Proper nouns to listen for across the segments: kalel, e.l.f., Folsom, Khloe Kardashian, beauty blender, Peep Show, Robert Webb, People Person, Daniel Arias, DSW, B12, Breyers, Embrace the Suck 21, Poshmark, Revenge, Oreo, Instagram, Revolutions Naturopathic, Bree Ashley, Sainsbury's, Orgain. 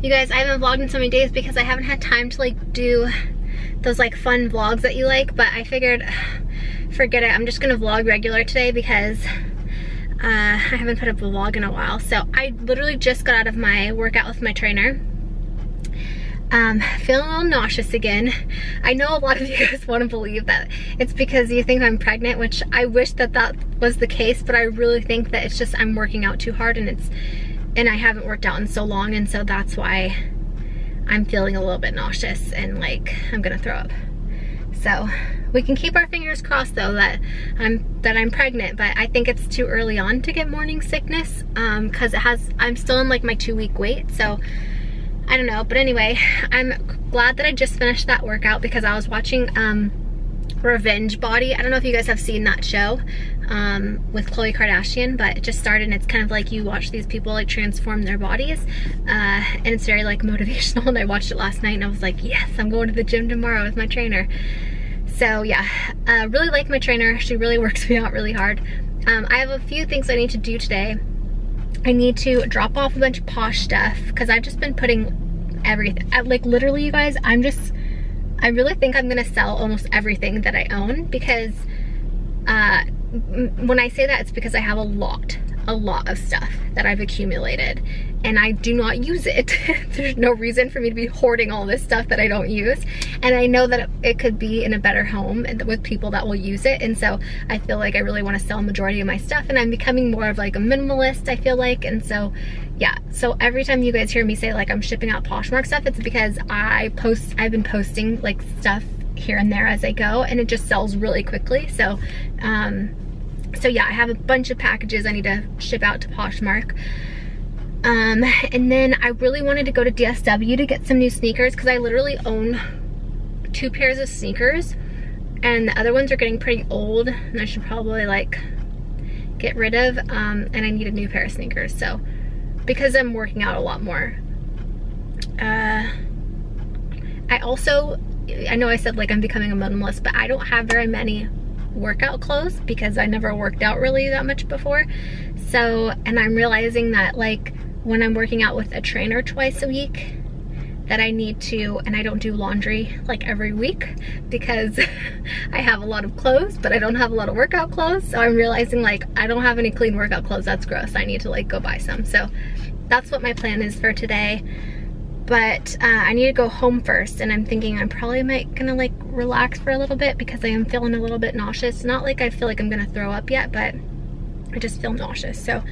You guys, I haven't vlogged in so many days because I haven't had time to like do those like fun vlogs that you like, but I figured forget it, I'm just gonna vlog regular today because I haven't put up a vlog in a while. So I literally just got out of my workout with my trainer. Feeling a little nauseous again. I know a lot of you guys want to believe that it's because you think I'm pregnant, which I wish that that was the case, but I really think that it's just I'm working out too hard, and I haven't worked out in so long, and so that's why I'm feeling a little bit nauseous and like I'm gonna throw up. So we can keep our fingers crossed though that I'm pregnant, but I think it's too early on to get morning sickness because I'm still in like my 2-week wait, so I don't know. But anyway, I'm glad that I just finished that workout because I was watching Revenge Body. I don't know if you guys have seen that show with Khloe Kardashian, but it just started and it's kind of like you watch these people like transform their bodies and it's very like motivational, and I watched it last night and I was like, yes, I'm going to the gym tomorrow with my trainer. So yeah, I really like my trainer. She really works me out really hard. I have a few things I need to do today. I need to drop off a bunch of Posh stuff because I've just been putting everything, like literally you guys, I really think I'm gonna sell almost everything that I own because when I say that, it's because I have a lot of stuff that I've accumulated and I do not use it. There's no reason for me to be hoarding all this stuff that I don't use, and I know that it could be in a better home and with people that will use it, and so I feel like I really want to sell a majority of my stuff, and I'm becoming more of like a minimalist, I feel like. And so yeah, so every time you guys hear me say like I'm shipping out Poshmark stuff, it's because I've been posting like stuff here and there as I go, and it just sells really quickly. So so yeah, I have a bunch of packages I need to ship out to Poshmark. And then I really wanted to go to DSW to get some new sneakers because I literally own 2 pairs of sneakers and the other ones are getting pretty old and I should probably like get rid of, and I need a new pair of sneakers. So because I'm working out a lot more, I know I said like I'm becoming a minimalist, but I don't have very many workout clothes because I never worked out really that much before. So, and I'm realizing that like when I'm working out with a trainer twice a week that I need to, and I don't do laundry like every week because I have a lot of clothes but I don't have a lot of workout clothes. So I'm realizing like I don't have any clean workout clothes. That's gross. I need to like go buy some. So that's what my plan is for today. But I need to go home first, and I'm thinking I'm probably gonna like relax for a little bit because I am feeling a little bit nauseous. Not like I feel like I'm gonna throw up yet, but I just feel nauseous. So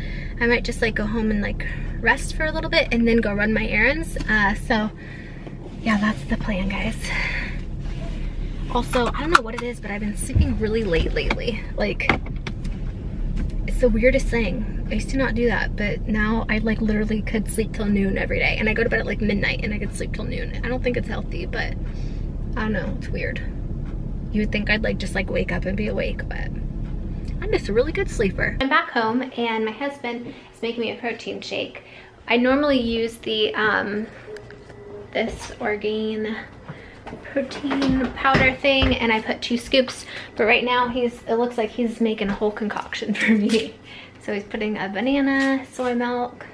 I might just like go home and like rest for a little bit and then go run my errands. So yeah, that's the plan, guys. Also, I don't know what it is, but I've been sleeping really late lately. Like, it's the weirdest thing. I used to not do that, but now I like literally could sleep till noon every day, and I go to bed at like midnight and I could sleep till noon. I don't think it's healthy, but I don't know, it's weird. You would think I'd like just like wake up and be awake, but I'm just a really good sleeper. I'm back home and my husband is making me a protein shake. I normally use the this Orgain protein powder thing, and I put 2 scoops, but right now it looks like he's making a whole concoction for me. So he's putting a banana, soy milk,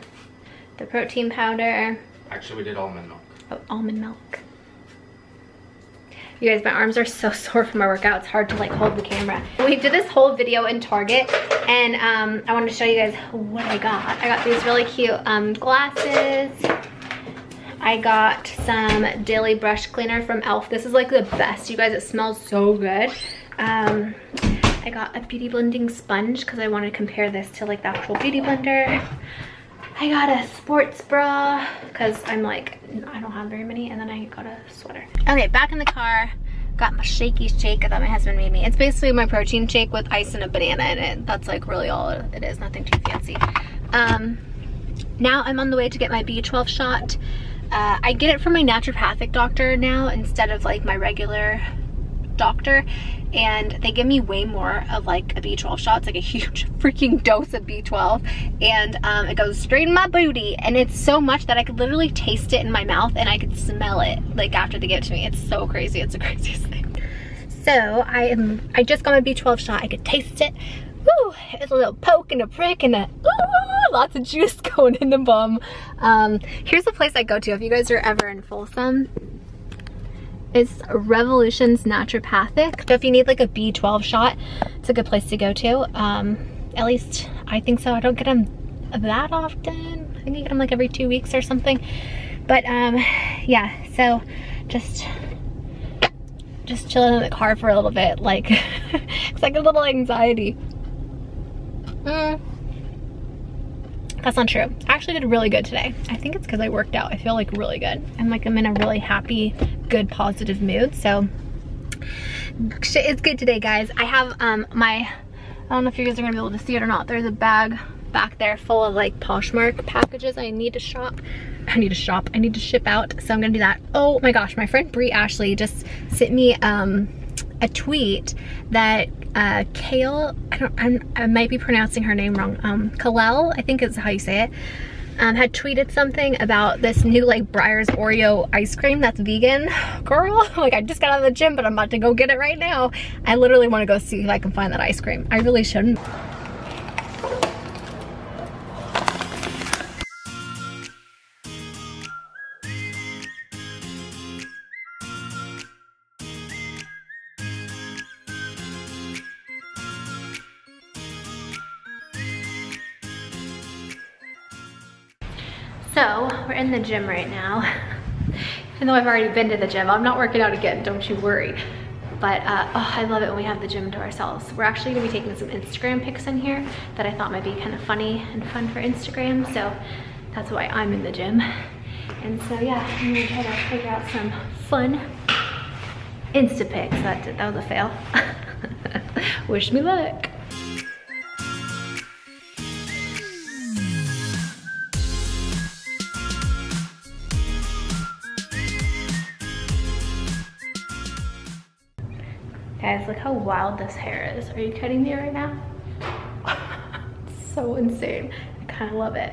the protein powder. Actually, we did almond milk. Oh, almond milk. You guys, my arms are so sore from my workout. It's hard to like hold the camera. We did this whole video in Target, and I wanted to show you guys what I got. I got these really cute glasses. I got some daily brush cleaner from e.l.f. This is like the best, you guys. It smells so good. I got a beauty blending sponge because I want to compare this to like the actual beauty blender. I got a sports bra because I'm like, I don't have very many, and then I got a sweater. Okay, back in the car, got my shaky shake that my husband made me. It's basically my protein shake with ice and a banana in it. That's like really all it is, nothing too fancy. Now I'm on the way to get my B12 shot. I get it from my naturopathic doctor now instead of like my regular doctor, and they give me way more of like a B12 shot. It's like a huge freaking dose of B12, and it goes straight in my booty, and it's so much that I could literally taste it in my mouth and I could smell it like after they give it to me. It's so crazy. It's the craziest thing. So I just got my B12 shot. I could taste it. Woo! It's a little poke and a prick and a lots of juice going in the bum. Here's a place I go to if you guys are ever in Folsom. It's Revolutions Naturopathic. So if you need like a B12 shot, it's a good place to go to. At least I think so. I don't get them that often. I think I get them like every 2 weeks or something. But yeah, so just chilling in the car for a little bit, like it's like a little anxiety. That's not true. I actually did really good today. I think it's because I worked out. I feel like really good. I'm in a really happy, good, positive mood. So it's good today, guys. I have I don't know if you guys are gonna be able to see it or not. There's a bag back there full of like Poshmark packages I need to shop. I need to ship out, so I'm gonna do that. Oh my gosh, my friend Bree Ashley just sent me a tweet that Kale, I might be pronouncing her name wrong, Kalel, I think is how you say it, had tweeted something about this new like Breyers Oreo ice cream that's vegan. Girl, like I just got out of the gym, but I'm about to go get it right now. I literally wanna go see if I can find that ice cream. I really shouldn't. So we're in the gym right now. Even though I've already been to the gym, I'm not working out again, don't you worry. But oh, I love it when we have the gym to ourselves. We're actually gonna be taking some Instagram pics in here that I thought might be kind of funny and fun for Instagram, so that's why I'm in the gym. And so yeah, I'm gonna try to figure out some fun Insta pics. That was a fail. Wish me luck. Guys, look how wild this hair is. Are you kidding me right now? It's so insane. I kind of love it.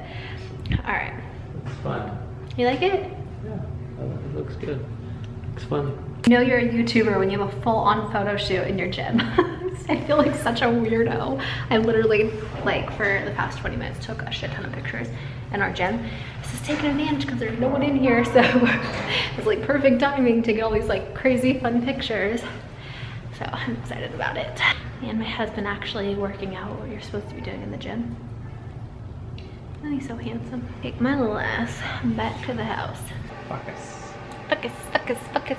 All right. It's fun. You like it? Yeah, it looks good. It's fun. You know you're a YouTuber when you have a full-on photo shoot in your gym. I feel like such a weirdo. I literally, like, for the past 20 minutes took a shit ton of pictures in our gym. This is taking advantage because there's no one in here, so it's like perfect timing to get all these like crazy fun pictures. So I'm excited about it. And my husband actually working out what you're supposed to be doing in the gym. And he's so handsome. Take my little ass back to the house. Focus. Focus, focus, focus.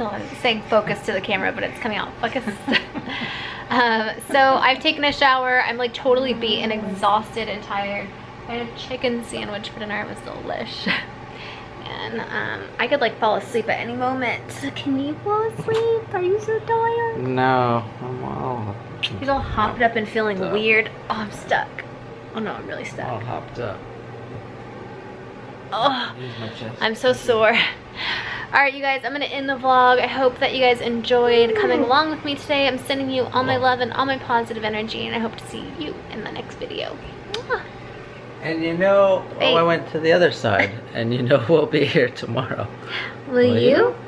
I'm saying focus to the camera, but it's coming out. Focus. So I've taken a shower. I'm like totally beat and exhausted and tired. I had a chicken sandwich for dinner. It was delish. And I could like fall asleep at any moment. Can you fall asleep? Are you so tired? No, I'm all. He's all hopped up and feeling weird. Oh, I'm stuck. Oh no, I'm really stuck. All hopped up. Oh, my chest. I'm so sore. All right, you guys, I'm gonna end the vlog. I hope that you guys enjoyed coming along with me today. I'm sending you all my love and all my positive energy, and I hope to see you in the next video. And you know, I went to the other side, and you know we'll be here tomorrow. Will you?